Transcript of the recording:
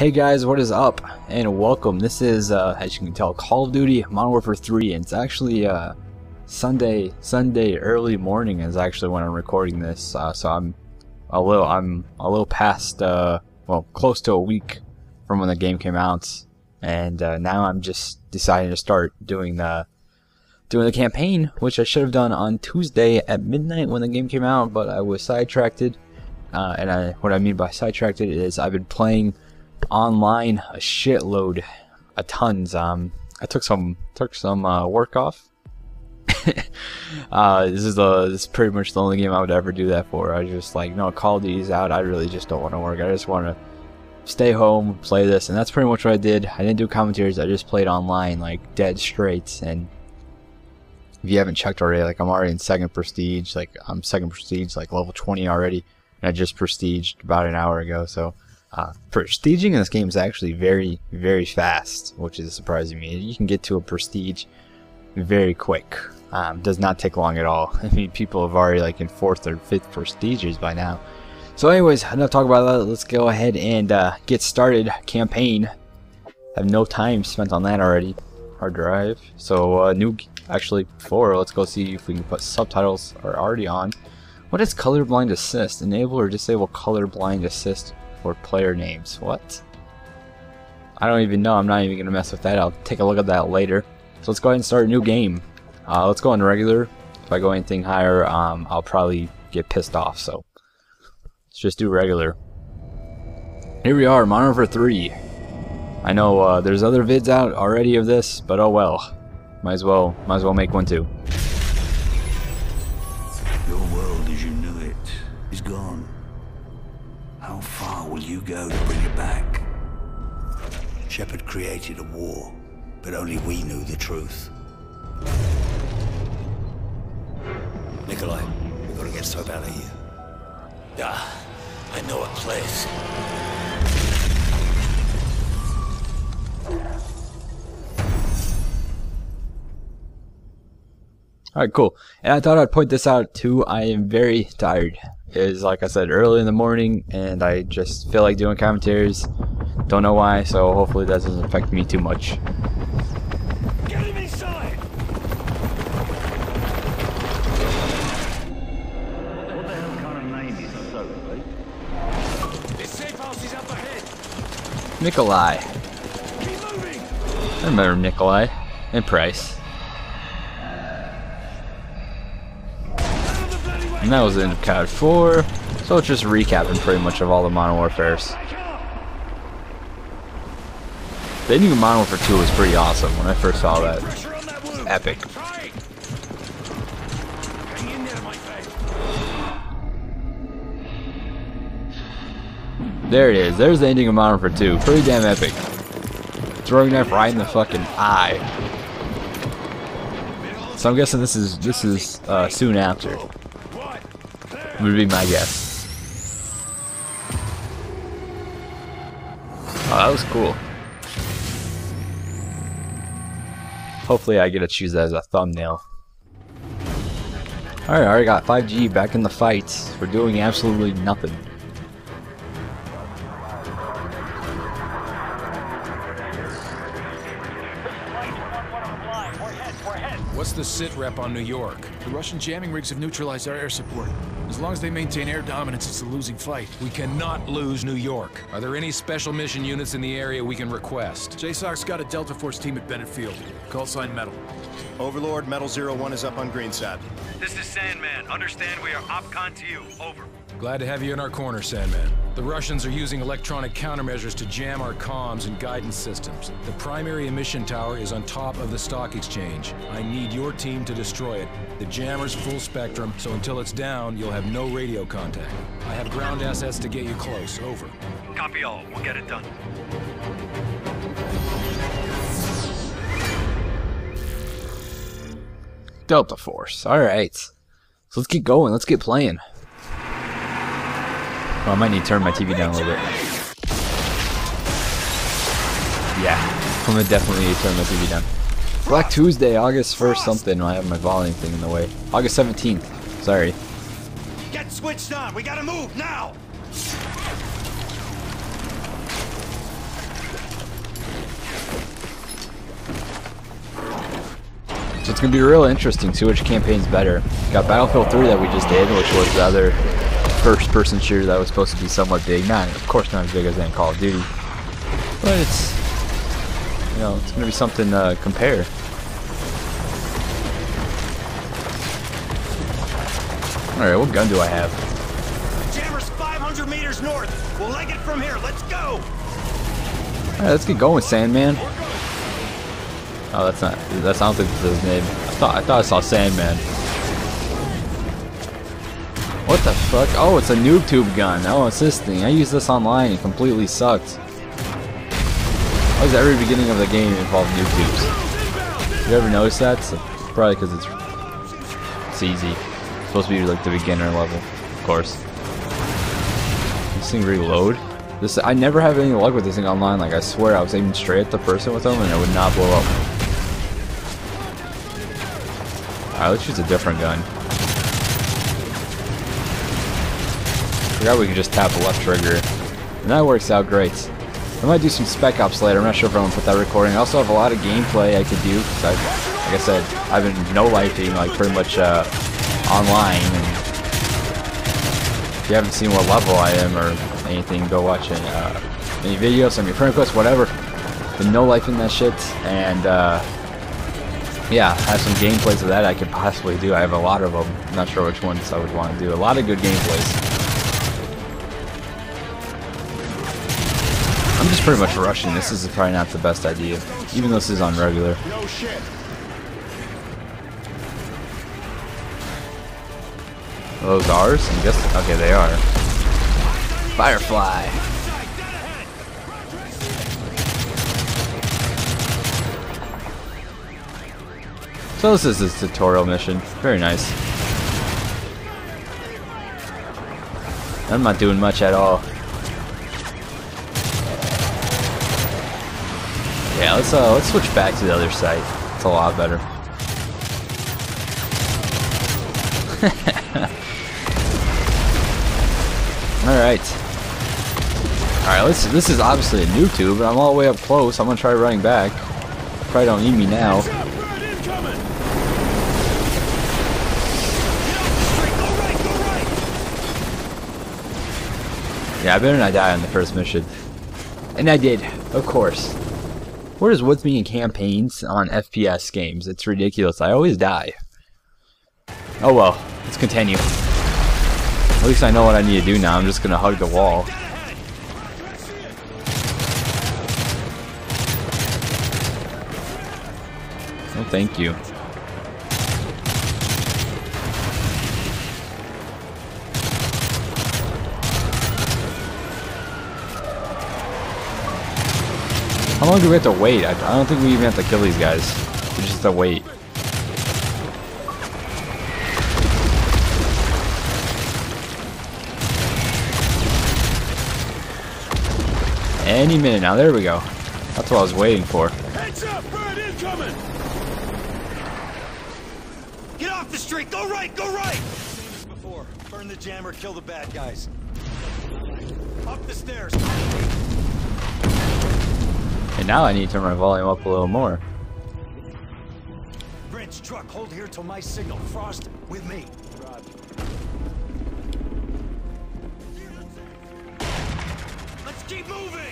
Hey guys, what is up and welcome. This is as you can tell, Call of Duty Modern Warfare 3, and it's actually Sunday early morning is actually when I'm recording this, so I'm a little past well, close to a week from when the game came out, and now I'm just deciding to start doing the campaign, which I should have done on Tuesday at midnight when the game came out, but I was sidetracked. What I mean by sidetracked is I've been playing online a shitload, a tons. I took some work off. This is pretty much the only game I would ever do that for. I was just like, no, Call of Duty's out. I really just don't want to work. I just want to stay home, play this, and that's pretty much what I did. I didn't do commentaries. I just played online like dead straight. And if you haven't checked already, like I'm already in second prestige. Like I'm second prestige, like level 20 already, and I just prestiged about an hour ago. So. Prestiging in this game is actually very, very fast, which is surprising me. You can get to a prestige very quick. Does not take long at all. I mean, people have already like in 4th or 5th prestiges by now. So anyways, enough talk about that. Let's go ahead and get started. Campaign. I have no time spent on that already. Hard drive. So let's go see if we can put subtitles are already on. What is colorblind assist? Enable or disable colorblind assist for player names. What? I don't even know. I'm not even gonna mess with that. I'll take a look at that later. So let's go ahead and start a new game. Let's go on regular. If I go anything higher, I'll probably get pissed off, so let's just do regular. Here we are, Modern Warfare 3. I know there's other vids out already of this, but oh well. Might as well make one too. Your world as you knew it is gone. How far will you go to bring it back? Shepherd created a war, but only we knew the truth. Nikolai, we've got to get soap out of here. I know a place. Alright, cool. And I thought I'd point this out too. I am very tired. It is, like I said, early in the morning, and I just feel like doing commentaries. Don't know why, so hopefully that doesn't affect me too much. Get him inside! What the hell kind of name is that, though? This safe house is up ahead. Nikolai. Keep moving. I remember Nikolai and Price. And that was in COD 4, so it's just recapping pretty much of all the Modern Warfares. The new Modern Warfare 2 was pretty awesome when I first saw that. It was epic. There it is. There's the ending of Modern Warfare 2. Pretty damn epic. Throwing knife right in the fucking eye. So I'm guessing this is soon after. Would be my guess. Oh, that was cool. Hopefully I get to choose that as a thumbnail. Alright, I already got 5G back in the fights. We're doing absolutely nothing. What's the sit rep on New York? The Russian jamming rigs have neutralized our air support. As long as they maintain air dominance, it's a losing fight. We cannot lose New York. Are there any special mission units in the area we can request? JSOC's got a Delta Force team at Bennett Field. Call sign Metal. Overlord, Metal 01 is up on Greensat. This is Sandman. Understand we are OPCON to you. Over. Glad to have you in our corner, Sandman. The Russians are using electronic countermeasures to jam our comms and guidance systems. The primary emission tower is on top of the stock exchange. I need your team to destroy it. The jammer's full spectrum, so until it's down, you'll have no radio contact. I have ground assets to get you close. Over. Copy all. We'll get it done. Delta Force. Alright. So let's get going. Let's get playing. Well, I might need to turn my TV down a little bit. Yeah, I'm gonna definitely need to turn my TV down. Black Tuesday, August 1st something. I have my volume thing in the way. August 17th. Sorry. Get switched on. We gotta move now. So it's going to be real interesting to see which campaign's better. Got Battlefield 3 that we just did, which was the other first-person shooter that was supposed to be somewhat big. Not, of course, not as big as in Call of Duty, but it's, you know, it's going to be something to compare. All right, what gun do I have? Jammer's 500 meters north. We'll leg it from here. Let's go. All right, let's get going, Sandman. Oh, that's not. That sounds like his name. I thought I saw Sandman. What the fuck? Oh, it's a noob tube gun. Oh, it's this thing. I used this online. It completely sucked. Why does every beginning of the game involve noob tubes? You ever notice that? It's probably because it's easy. It's supposed to be like the beginner level, of course. This thing reload. This, I never have any luck with this thing online. Like, I swear I was aiming straight at the person with them and it would not blow up. Alright, let's use a different gun. I forgot we can just tap the left trigger. And that works out great. I might do some Spec Ops later. I'm not sure if I'm going to put that recording. I also have a lot of gameplay I could do. Like I said, I've been no lifing, like, pretty much online. And if you haven't seen what level I am or anything, go watch it. Any videos, send me friend requests, whatever. Been no lifing that shit. And, yeah, I have some gameplays of that I could possibly do. I have a lot of them. I'm not sure which ones I would want to do. A lot of good gameplays. I'm just pretty much rushing. This is probably not the best idea, even though this is on regular. Are those ours? I guess. Okay, they are. Firefly. So this is this tutorial mission. Very nice. I'm not doing much at all. Yeah, let's switch back to the other site. It's a lot better. All right. This is obviously a noob tube, but I'm all the way up close. I'm gonna try running back. Probably don't need me now. Yeah, I better not die on the first mission, and I did, of course. What is with me in campaigns on FPS games? It's ridiculous. I always die. Oh well, let's continue. At least I know what I need to do now. I'm just gonna hug the wall. Oh, thank you. How long do we have to wait? I don't think we even have to kill these guys. We just have to wait. Any minute now. There we go. That's what I was waiting for. Heads up, bird incoming! Get off the street! Go right! Go right! Seen this before. Burn the jammer, kill the bad guys. Up the stairs. And now I need to turn my volume up a little more. Bridge truck, hold here till my signal. Frost with me. Roger. Let's keep moving.